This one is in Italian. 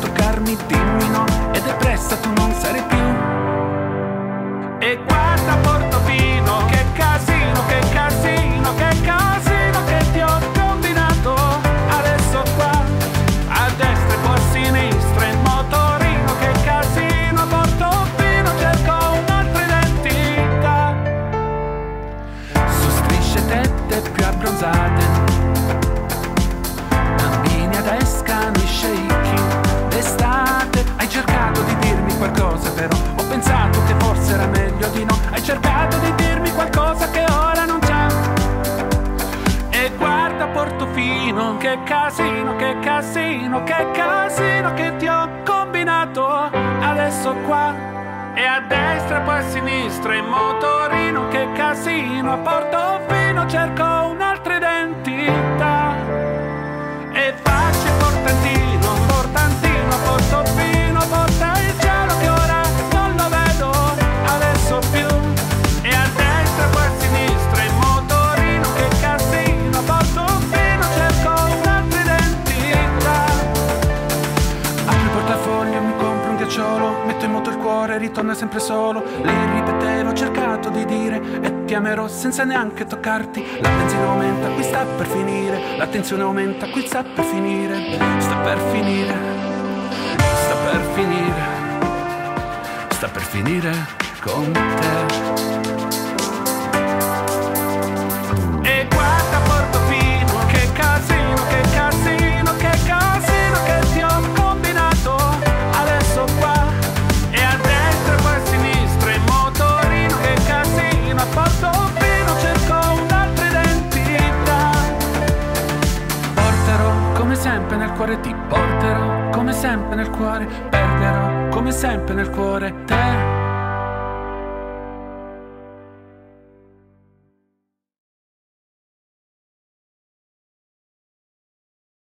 toccarmi, dimmi no, e depressa tu non sarai più. E guarda Portofino, che casino, che casino, che casino che ti ho combinato. Adesso qua, a destra e poi a sinistra il motorino, che casino Portofino, cerco un'altra identità. Su strisce tette più abbronzate, bambini ad escani sceicchi. D'estate hai cercato di dirmi qualcosa, però ho pensato che forse era meglio di no. Hai cercato di dirmi qualcosa che ora non c'è. E guarda Portofino, che casino, che casino, che casino che ti ho combinato. Adesso qua e a destra e poi a sinistra in motorino, che casino a Portofino, cerco un'altra identità. E faccio Portantino, Portantino a Portofino, porta il cielo che ora non lo vedo adesso più. E a destra e poi a sinistra il motorino, che casino a Portofino, cerco un'altra identità. Apro il portafoglio, mi compro un ghiacciolo, metto in moto il cuore, ritorna sempre solo. Le ripetevo, ho cercato di dire e ti amerò senza neanche toccarti. La tensione aumenta, qui sta per finire. La tensione aumenta, qui sta per finire. Sta per finire, sta per finire, sta per finire con te. E guarda Portofino, che casino, che casino, che casino che ti ho combinato. Adesso qua e a destra e poi a sinistra il motorino, che casino a Portofino, cerco un'altra identità. Porterò come sempre nel cuore, ti porterò come sempre nel cuore, perderò come sempre nel cuore te.